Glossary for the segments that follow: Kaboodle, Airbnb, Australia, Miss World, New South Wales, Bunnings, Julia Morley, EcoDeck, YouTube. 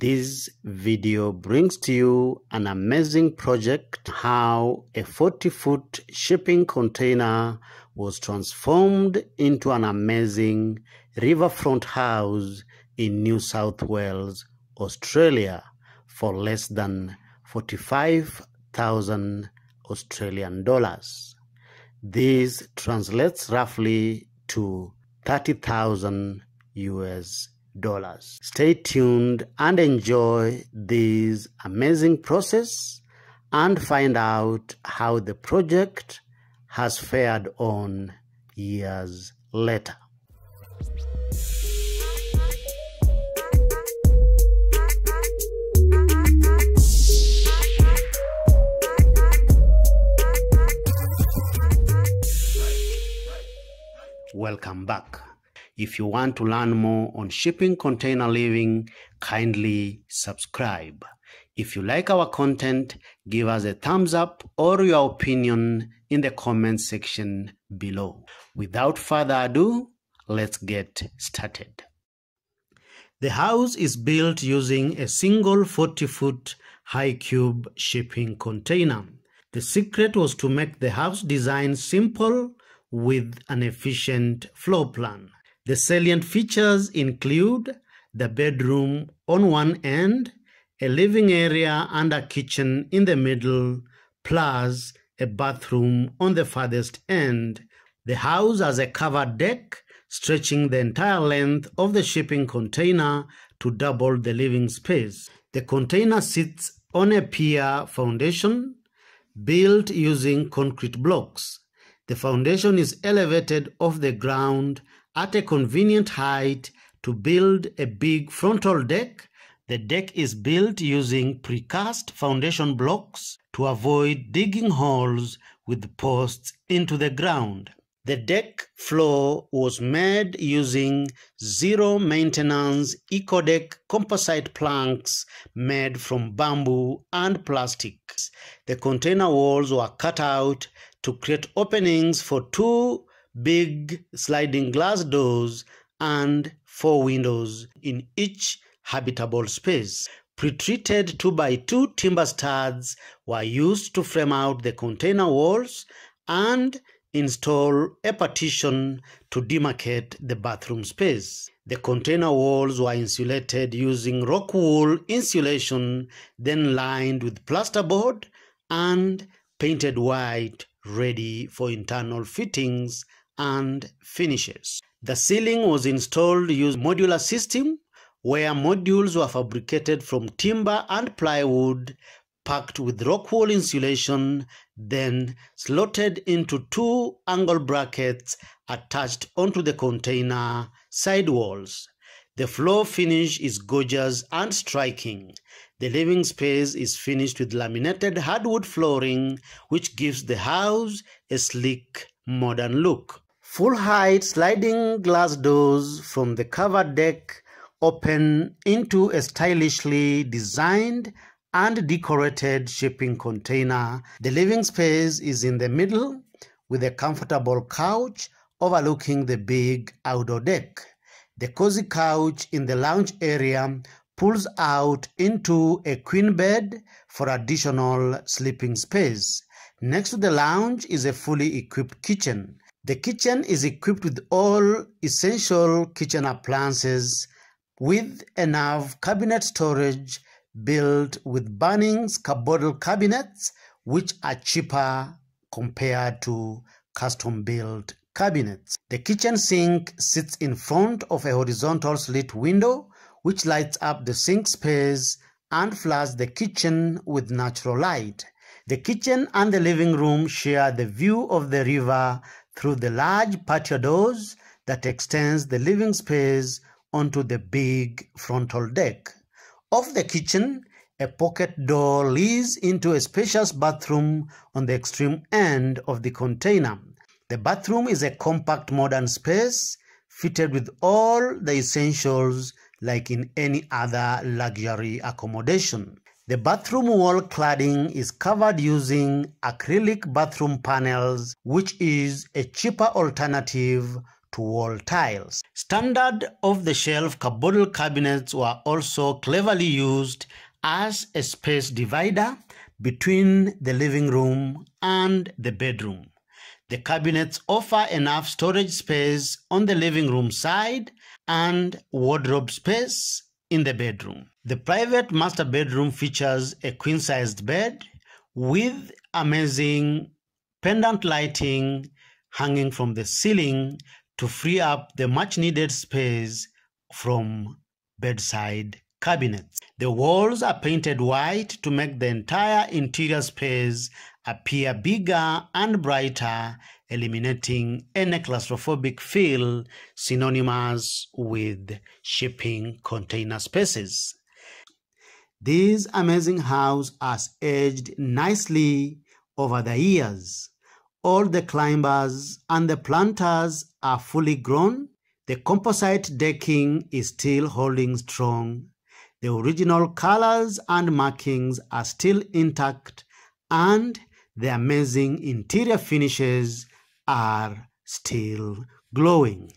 This video brings to you an amazing project, how a 40-foot shipping container was transformed into an amazing riverfront house in New South Wales, Australia, for less than 45,000 Australian dollars. This translates roughly to 30,000 US dollars. Stay tuned and enjoy this amazing process and find out how the project has fared on years later. Welcome back. If you want to learn more on shipping container living, kindly subscribe. If you like our content, give us a thumbs up or your opinion in the comment section below. Without further ado, let's get started. The house is built using a single 40-foot high cube shipping container. The secret was to make the house design simple with an efficient floor plan. The salient features include the bedroom on one end, a living area and a kitchen in the middle, plus a bathroom on the farthest end. The house has a covered deck stretching the entire length of the shipping container to double the living space. The container sits on a pier foundation built using concrete blocks. The foundation is elevated off the ground at a convenient height to build a big frontal deck. The deck is built using precast foundation blocks to avoid digging holes with posts into the ground. The deck floor was made using zero maintenance EcoDeck composite planks made from bamboo and plastics. The container walls were cut out to create openings for two big sliding glass doors and four windows in each habitable space. Pre-treated 2x2 timber studs were used to frame out the container walls and install a partition to demarcate the bathroom space. The container walls were insulated using rock wool insulation, then lined with plasterboard and painted white, ready for internal fittings and finishes. The ceiling was installed using modular system where modules were fabricated from timber and plywood packed with rock wool insulation, then slotted into two angle brackets attached onto the container sidewalls. The floor finish is gorgeous and striking. The living space is finished with laminated hardwood flooring, which gives the house a sleek, modern look. Full-height sliding glass doors from the covered deck open into a stylishly designed and decorated shipping container. The living space is in the middle with a comfortable couch overlooking the big outdoor deck. The cozy couch in the lounge area pulls out into a queen bed for additional sleeping space. Next to the lounge is a fully equipped kitchen. The kitchen is equipped with all essential kitchen appliances with enough cabinet storage built with Bunnings Kaboodle cabinets, which are cheaper compared to custom-built cabinets. The kitchen sink sits in front of a horizontal slit window, which lights up the sink space and floods the kitchen with natural light. The kitchen and the living room share the view of the river through the large patio doors that extends the living space onto the big frontal deck. Off the kitchen, a pocket door leads into a spacious bathroom on the extreme end of the container. The bathroom is a compact modern space fitted with all the essentials like in any other luxury accommodation. The bathroom wall cladding is covered using acrylic bathroom panels, which is a cheaper alternative to wall tiles. Standard off-the-shelf Kaboodle cabinets were also cleverly used as a space divider between the living room and the bedroom. The cabinets offer enough storage space on the living room side and wardrobe space in the bedroom. The private master bedroom features a queen-sized bed with amazing pendant lighting hanging from the ceiling to free up the much-needed space from bedside cabinets. The walls are painted white to make the entire interior space appear bigger and brighter, eliminating any claustrophobic feel synonymous with shipping container spaces. This amazing house has aged nicely over the years. All the climbers and the planters are fully grown. The composite decking is still holding strong. The original colors and markings are still intact, and the amazing interior finishes are still glowing.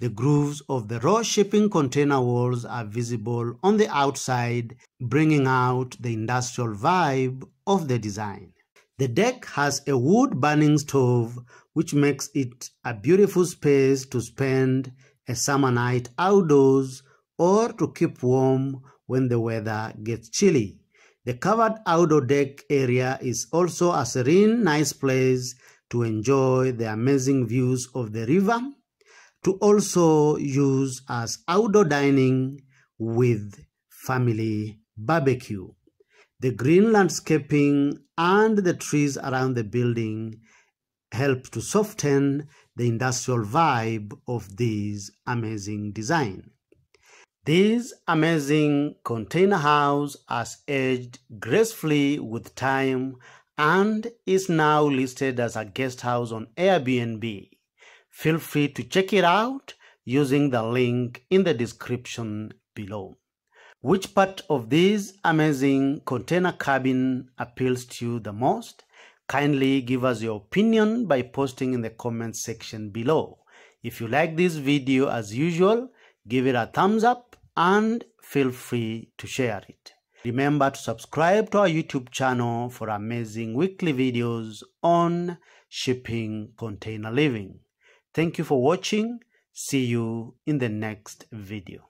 The grooves of the raw shipping container walls are visible on the outside, bringing out the industrial vibe of the design. The deck has a wood burning stove, which makes it a beautiful space to spend a summer night outdoors or to keep warm when the weather gets chilly. The covered outdoor deck area is also a serene, nice place to enjoy the amazing views of the river, to also use as outdoor dining with family barbecue. The green landscaping and the trees around the building help to soften the industrial vibe of this amazing design. This amazing container house has aged gracefully with time and is now listed as a guest house on Airbnb. Feel free to check it out using the link in the description below. Which part of this amazing container cabin appeals to you the most? Kindly give us your opinion by posting in the comment section below. If you like this video, as usual, give it a thumbs up and feel free to share it. Remember to subscribe to our YouTube channel for amazing weekly videos on shipping container living. Thank you for watching. See you in the next video.